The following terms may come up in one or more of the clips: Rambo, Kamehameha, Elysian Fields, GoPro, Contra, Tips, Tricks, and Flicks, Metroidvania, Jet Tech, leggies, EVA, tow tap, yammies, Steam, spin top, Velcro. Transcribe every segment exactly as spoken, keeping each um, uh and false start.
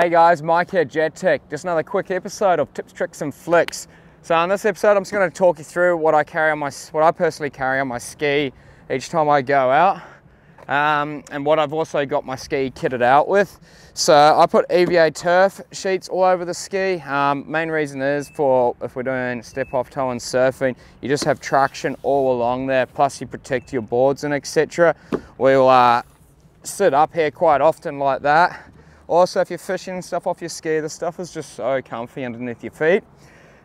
Hey guys, Mike here, Jet Tech. Just another quick episode of Tips, Tricks, and Flicks. So on this episode, I'm just going to talk you through what I carry on my, what I personally carry on my ski each time I go out, um, and what I've also got my ski kitted out with. So I put E V A turf sheets all over the ski. Um, main reason is for if we're doing step off, tow, and surfing, you just have traction all along there. Plus, you protect your boards and et cetera. We'll uh, sit up here quite often like that. Also, if you're fishing and stuff off your ski, the stuff is just so comfy underneath your feet.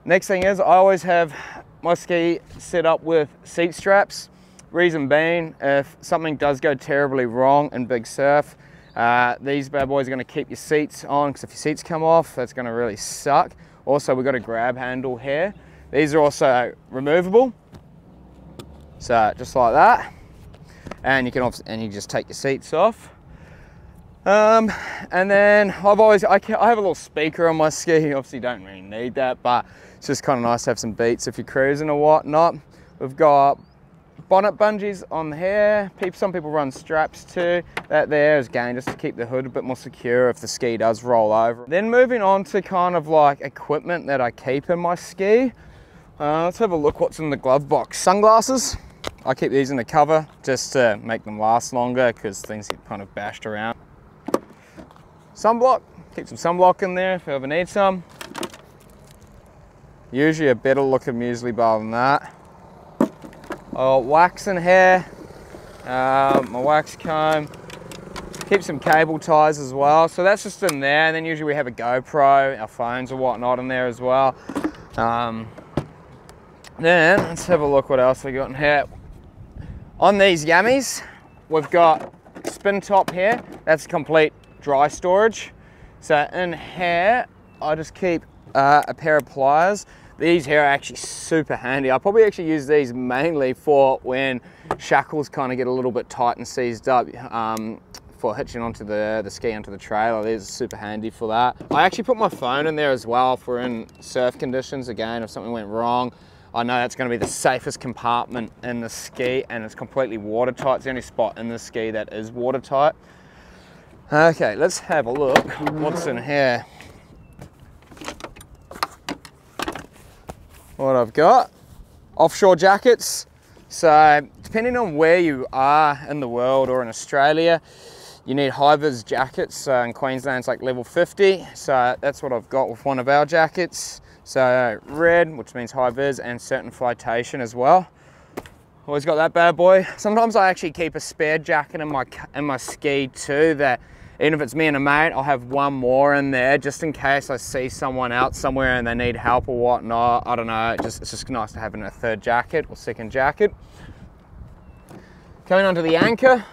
Next thing is, I always have my ski set up with seat straps. Reason being, if something does go terribly wrong in big surf, uh, these bad boys are gonna keep your seats on, because if your seats come off, that's gonna really suck. Also, we've got a grab handle here. These are also removable. So, just like that. And you can, and you just take your seats off. Um, and then I've always, I, can, I have a little speaker on my ski. You obviously don't really need that, but it's just kind of nice to have some beats if you're cruising or whatnot. We've got bonnet bungees on here. People, some people run straps too. That there is again just to keep the hood a bit more secure if the ski does roll over. Then moving on to kind of like equipment that I keep in my ski. Uh, let's have a look what's in the glove box. Sunglasses. I keep these in the cover just to make them last longer because things get kind of bashed around. Sunblock, keep some sunblock in there if you ever need some. Usually a better looking muesli bar than that. Oh, wax in here, uh, my wax comb. Keep some cable ties as well. So that's just in there. And then usually we have a GoPro, our phones or whatnot in there as well. Um, then let's have a look what else we got in here. On these yammies, we've got spin top here. That's complete dry storage. So in here, I just keep uh, a pair of pliers. These here are actually super handy. I probably actually use these mainly for when shackles kind of get a little bit tight and seized up um, for hitching onto the, the ski, onto the trailer. These are super handy for that. I actually put my phone in there as well if we're in surf conditions. Again, if something went wrong, I know that's going to be the safest compartment in the ski and it's completely watertight. It's the only spot in the ski that is watertight. Okay, let's have a look what's in here. What I've got, offshore jackets. So depending on where you are in the world or in Australia, you need high-vis jackets. So in Queensland it's like level fifty. So that's what I've got with one of our jackets. So red, which means high-vis, and certain flotation as well. Always got that bad boy. Sometimes I actually keep a spare jacket in my in my ski too, that even if it's me and a mate, I'll have one more in there just in case I see someone out somewhere and they need help or whatnot. I don't know, just, it's just nice to have in a third jacket or second jacket. Coming onto the anchor.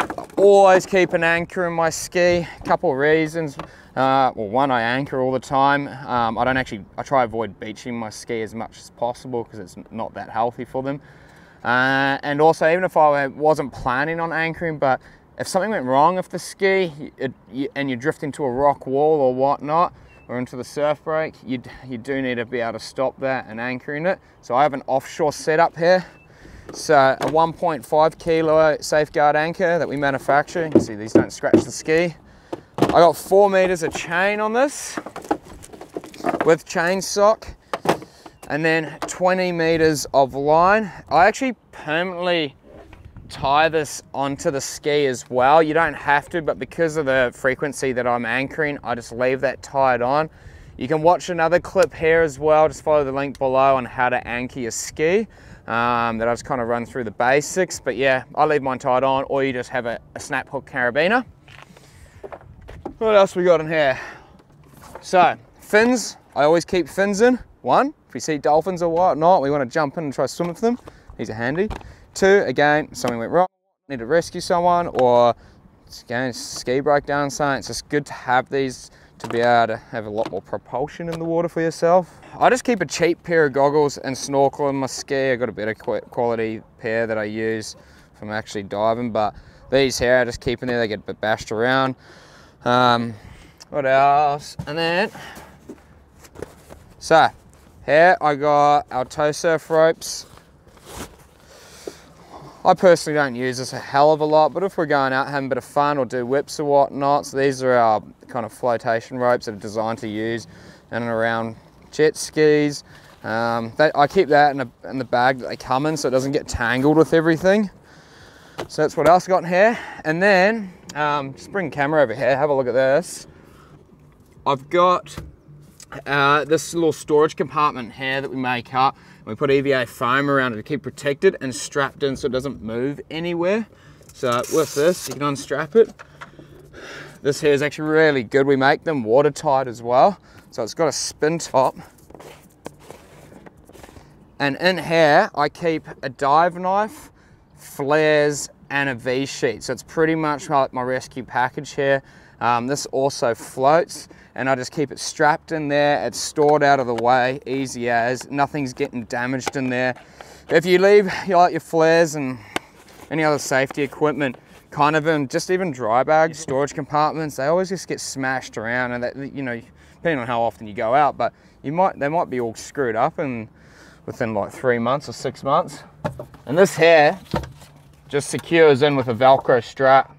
I always keep an anchor in my ski. A couple of reasons. Uh, well, one, I anchor all the time. Um, I don't actually, I try to avoid beaching my ski as much as possible because it's not that healthy for them. Uh, and also, even if I wasn't planning on anchoring, but if something went wrong with the ski it, you, and you drift into a rock wall or whatnot, or into the surf break, you you do need to be able to stop that and anchoring it. So I have an offshore setup here. So a one point five kilo safeguard anchor that we manufacture. You can see these don't scratch the ski. I got four meters of chain on this with chain sock, and then twenty meters of line. I actually permanently tie this onto the ski as well. You don't have to, but because of the frequency that I'm anchoring, I just leave that tied on. You can watch another clip here as well. Just follow the link below on how to anchor your ski. Um, that I just kind of run through the basics, but yeah, I leave mine tied on, or you just have a, a snap hook carabiner. What else we got in here? So, fins. I always keep fins in. One, if we see dolphins or whatnot, we want to jump in and try swimming for them. These are handy. Two, again, something went wrong, need to rescue someone, or again, ski breakdown, something. It's just good to have these to be able to have a lot more propulsion in the water for yourself. I just keep a cheap pair of goggles and snorkel in my ski. I got a better quality pair that I use if I'm actually diving, but these here I just keep in there, they get a bit bashed around. Um, what else? And then, so here I got our tow surf ropes. I personally don't use this a hell of a lot, but if we're going out having a bit of fun or do whips or whatnot, so these are our kind of flotation ropes that are designed to use in and around jet skis. Um, they, I keep that in, a, in the bag that they come in so it doesn't get tangled with everything. So that's what else I got in here. And then, um, just bring the camera over here, have a look at this. I've got uh, this little storage compartment here that we make up. We put E V A foam around it to keep protected and strapped in so it doesn't move anywhere. So with this, you can unstrap it. This here is actually really good. We make them watertight as well. So it's got a spin top. And in here, I keep a dive knife, flares, and a V-sheet. So it's pretty much like my rescue package here. Um, this also floats, and I just keep it strapped in there. It's stored out of the way, easy as. Nothing's getting damaged in there. If you leave you like your flares and any other safety equipment kind of in just even dry bags, storage compartments, they always just get smashed around, and that, you know, depending on how often you go out, but you might they might be all screwed up and within like three months or six months. And this here just secures in with a Velcro strap.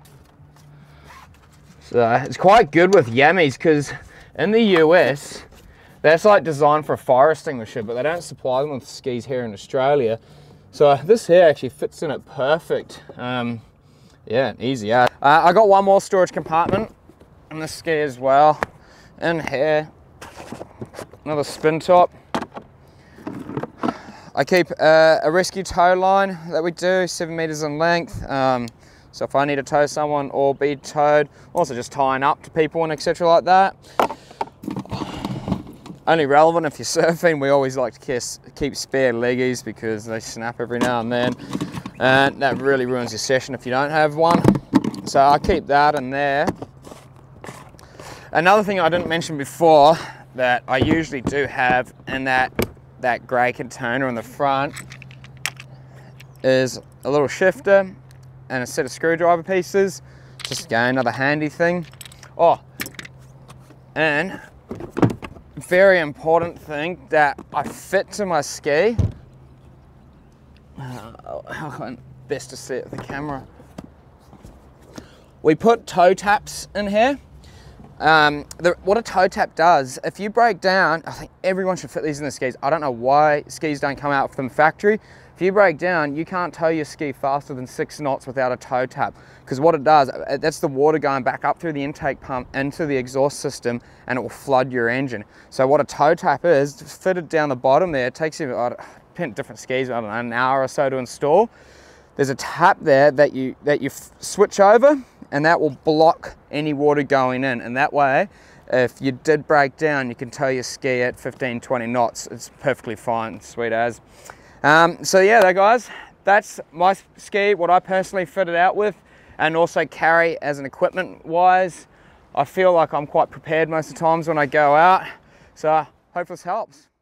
So it's quite good with Yammies, because in the U S, that's like designed for a fire extinguisher, but they don't supply them with skis here in Australia. So this here actually fits in it perfect. Um, yeah, easy out. Uh, I got one more storage compartment in this ski as well. In here, another spin top. I keep uh, a rescue tow line that we do, seven meters in length. Um, so if I need to tow someone or be towed, also just tying up to people and et cetera like that. Only relevant if you're surfing, we always like to kiss, keep spare leggies because they snap every now and then. And that really ruins your session if you don't have one. So I keep that in there. Another thing I didn't mention before that I usually do have in that that grey container in the front is a little shifter and a set of screwdriver pieces. Just again, another handy thing. Oh, and very important thing that I fit to my ski. Oh, best to see it with the camera. We put tow taps in here. Um, the, what a tow tap does, if you break down, I think everyone should fit these in the skis. I don't know why skis don't come out from factory. If you break down, you can't tow your ski faster than six knots without a tow tap. Because what it does, that's the water going back up through the intake pump into the exhaust system, and it will flood your engine. So what a tow tap is, fitted down the bottom there, it takes you, different skis, I don't know, an hour or so to install. There's a tap there that you, that you switch over, and that will block any water going in. And that way, if you did break down, you can tow your ski at fifteen, twenty knots. It's perfectly fine, sweet as. Um, so yeah, there guys, that's my ski, what I personally fitted out with and also carry as an equipment wise. I feel like I'm quite prepared most of the times when I go out. So hope this helps.